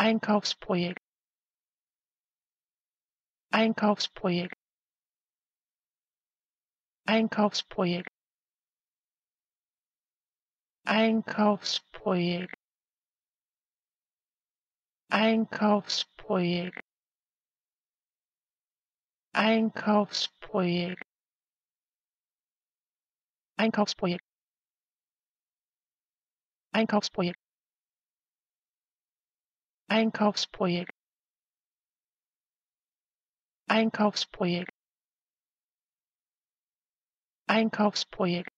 Einkaufsprojekt, Einkaufsprojekt, Einkaufsprojekt, Einkaufsprojekt, Einkaufsprojekt, Einkaufsprojekt, Einkaufsprojekt, Einkaufsprojekt, Einkaufsprojekt, Einkaufsprojekt, Einkaufsprojekt,